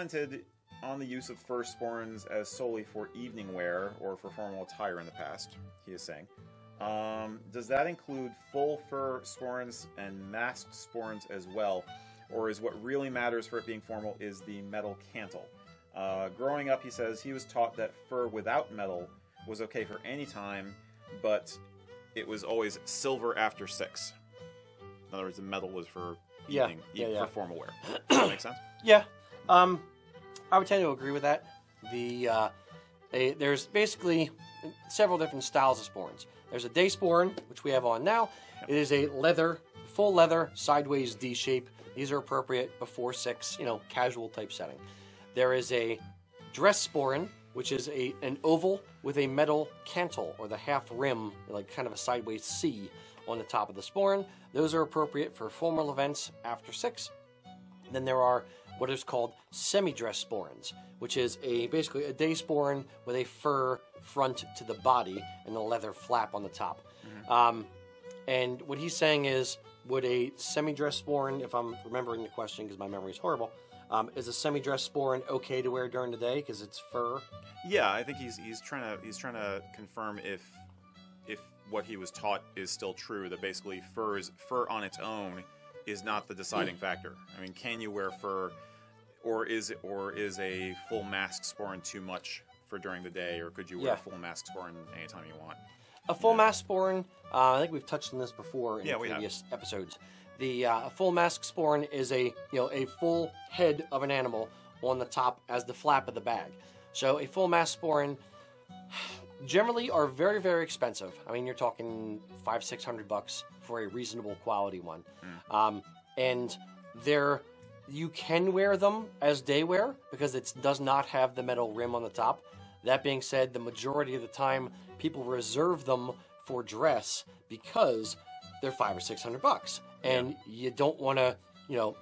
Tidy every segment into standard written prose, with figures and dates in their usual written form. commented on the use of fur sporrans as solely for evening wear or for formal attire in the past, he is saying. Does that include full fur sporrans and masked sporrans as well, or is what really matters for it being formal is the metal cantle? Growing up, he says, he was taught that fur without metal was okay for any time, but it was always silver after 6. In other words, the metal was for evening, for formal wear. Does that make sense? Yeah. I would tend to agree with that. There's basically several different styles of sporrans. There's a day sporran, which we have on now. Yep. It is a leather, full leather, sideways D shape. These are appropriate before 6, you know, casual type setting. There is a dress sporran, which is an oval with a metal cantle, or the half rim, like kind of a sideways C on the top of the sporran. Those are appropriate for formal events after 6. Then there are what is called semi-dress sporrans, which is basically a day sporran with a fur front to the body and a leather flap on the top. Mm-hmm. And what he's saying is, would a semi-dress sporran, if I'm remembering the question because my memory is horrible, is a semi-dress sporran okay to wear during the day because it's fur? Yeah, I think he's trying to confirm if what he was taught is still true, that basically fur on its own is not the deciding factor. I mean, can you wear fur, or is a full mask sporran too much for during the day, or could you wear a full mask sporran anytime you want? A full mask sporran, I think we've touched on this before in previous episodes. A full mask sporran is a full head of an animal on the top as the flap of the bag. So a full mask sporran generally are very, very expensive. I mean, you're talking $500-$600 for a reasonable quality one. Mm. And you can wear them as day wear because it does not have the metal rim on the top. That being said, the majority of the time, people reserve them for dress because they're $500 or $600, and you don't want to,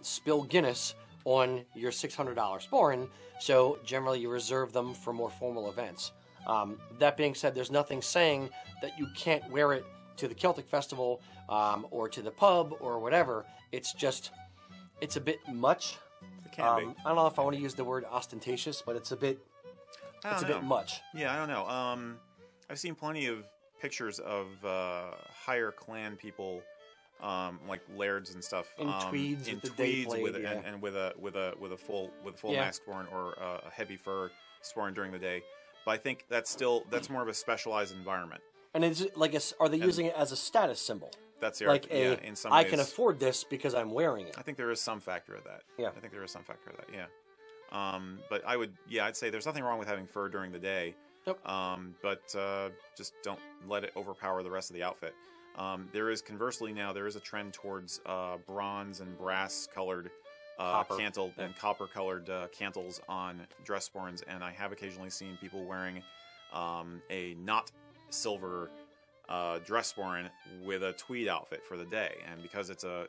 spill Guinness on your $600 sporran. So generally, you reserve them for more formal events. That being said, there's nothing saying that you can't wear it to the Celtic festival or to the pub or whatever. It's just, it's a bit much. It can be. I don't know if I want to use the word ostentatious, but it's a bit. It's a bit much. Yeah, I don't know. I've seen plenty of pictures of higher clan people, like lairds and stuff, in tweeds, with a full mask sporran or a heavy fur sporran during the day. But I think that's more of a specialized environment. And it's like, are they using it as a status symbol? That's the argument. Like in some ways, I can afford this because I'm wearing it. I think there is some factor of that. Yeah, I think there is some factor of that. Yeah. But I'd say there's nothing wrong with having fur during the day. Nope. But just don't let it overpower the rest of the outfit. Conversely now, there is a trend towards bronze and brass colored copper colored cantles on dress sporrans, and I have occasionally seen people wearing a not silver dress sporran with a tweed outfit for the day. And because it's a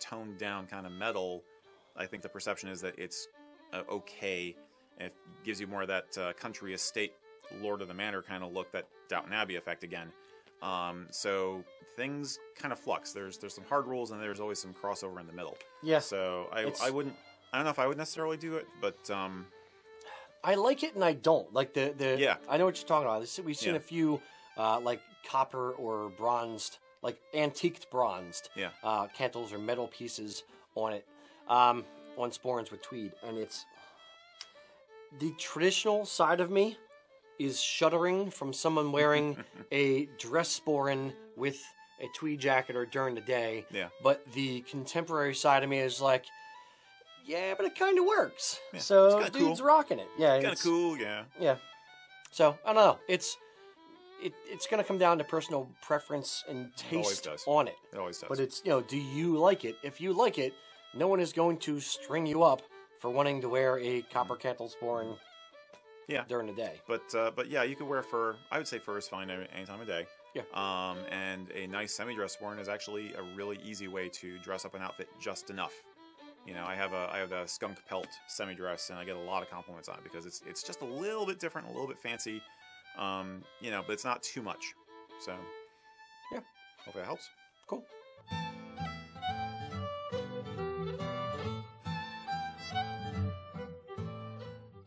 toned down kind of metal, I think the perception is that it's okay, and it gives you more of that country estate lord of the manor kind of look, that Downton Abbey effect again. So things kind of flux. There's some hard rules, and there's always some crossover in the middle. Yeah. So I don't know if I would necessarily do it, but I like it and I don't like the. Yeah. I know what you're talking about. We've seen a few like copper or bronzed, like antiqued bronzed cantles or metal pieces on it. On sporrans with tweed, and it's the traditional side of me is shuddering from someone wearing a dress sporran with a tweed jacket or during the day. Yeah. But the contemporary side of me is like, yeah, but it kind of works. Yeah, so dude's rocking it. Yeah, it's kind of cool. Yeah. Yeah. So I don't know. It's going to come down to personal preference and taste on it. It always does. But it's do you like it? If you like it, no one is going to string you up for wanting to wear a copper cantle sporran during the day. But yeah, you could wear fur. I would say fur is fine any time of day. Yeah. And a nice semi-dress sporran is actually a really easy way to dress up an outfit just enough. You know, I have a skunk pelt semi-dress, and I get a lot of compliments on it because it's just a little bit different, a little bit fancy. But it's not too much. So yeah, hopefully that helps. Cool.